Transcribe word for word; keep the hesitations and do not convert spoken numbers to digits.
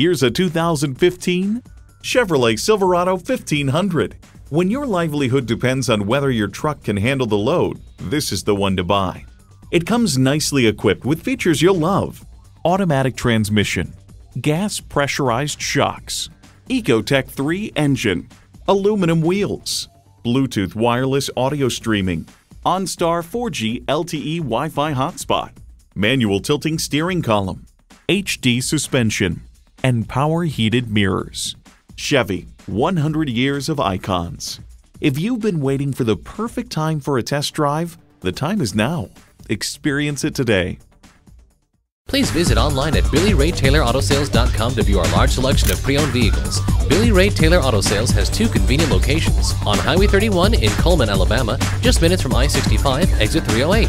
Here's a two thousand fifteen Chevrolet Silverado fifteen hundred. When your livelihood depends on whether your truck can handle the load, this is the one to buy. It comes nicely equipped with features you'll love: automatic transmission, gas pressurized shocks, Ecotec three engine, aluminum wheels, Bluetooth wireless audio streaming, OnStar four G L T E Wi-Fi hotspot, manual tilting steering column, H D suspension, and power heated mirrors. Chevy, one hundred years of icons. If you've been waiting for the perfect time for a test drive, the time is now. Experience it today. Please visit online at Billy Ray Taylor Auto Sales dot com to view our large selection of pre-owned vehicles. Billy Ray Taylor Auto Sales has two convenient locations, on Highway thirty-one in Cullman, Alabama, just minutes from I sixty-five, exit three oh eight.